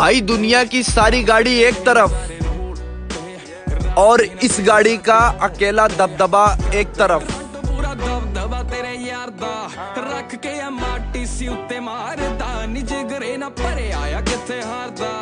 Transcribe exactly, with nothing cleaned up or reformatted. भाई दुनिया की सारी गाड़ी एक तरफ और इस गाड़ी का अकेला दबदबा एक तरफ। पूरा दबदबा तेरे यार दा रख के माटी सी उत्ते मारदा नी जिगरे ना परे आया किथे हारदा।